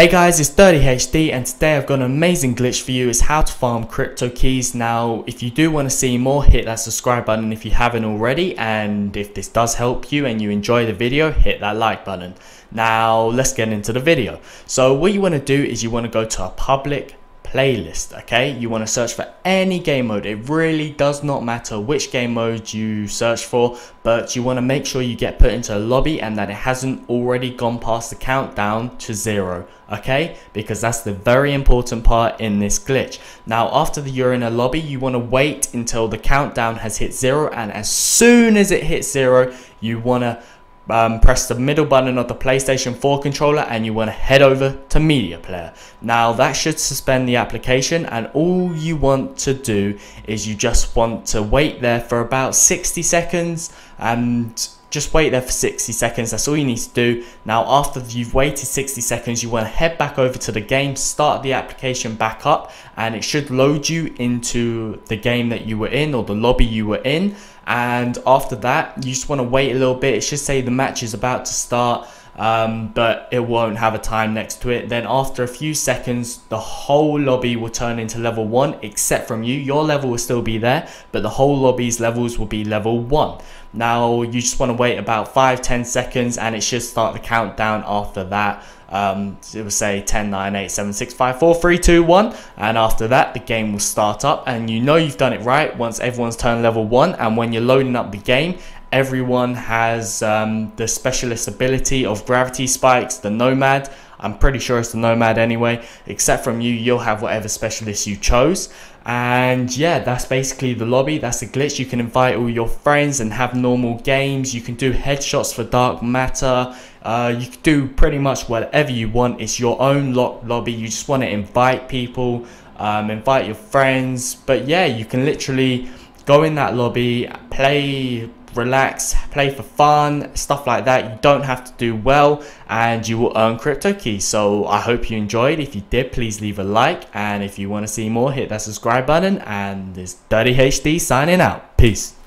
Hey guys, it's Dirty HD, and today I've got an amazing glitch for you. It's how to farm crypto keys. Now, if you do want to see more, hit that subscribe button if you haven't already, and if this does help you and you enjoy the video, hit that like button. Now, let's get into the video. So what you want to do is you want to go to a public playlist, okay? You want to search for any game mode. It really does not matter which game mode you search for, but you want to make sure you get put into a lobby and that it hasn't already gone past the countdown to 0, okay? Because that's the very important part in this glitch. Now, after you're in a lobby, you want to wait until the countdown has hit 0, and as soon as it hits 0, you want to press the middle button of the PlayStation 4 controller and you want to head over to Media Player. Now that should suspend the application, and all you want to do is you just want to wait there for about 60 seconds and just wait there for 60 seconds. That's all you need to do. Now after you've waited 60 seconds, you want to head back over to the game, start the application back up, and it should load you into the game that you were in or the lobby you were in. And after that, you just want to wait a little bit. It should say the match is about to start, but it won't have a time next to it. Then after a few seconds, the whole lobby will turn into level 1, except from you. Your level will still be there, but the whole lobby's levels will be level 1. Now you just want to wait about 5-10 seconds, and it should start the countdown after that. It will say 10, 9, 8, 7, 6, 5, 4, 3, 2, 1, and after that the game will start up, and you know you've done it right once everyone's turned level 1. And when you're loading up the game, everyone has the specialist ability of Gravity Spikes, the Nomad. I'm pretty sure it's the Nomad anyway. Except from you, you'll have whatever specialist you chose. And yeah, that's basically the lobby. That's a glitch. You can invite all your friends and have normal games. You can do headshots for Dark Matter. You can do pretty much whatever you want. It's your own locked lobby. You just want to invite people, invite your friends. But yeah, you can literally go in that lobby, play, relax, play for fun, stuff like that. You don't have to do well, and you will earn crypto keys. So I hope you enjoyed. If you did, please leave a like, and if you want to see more, hit that subscribe button. And this Dirty HD signing out. Peace.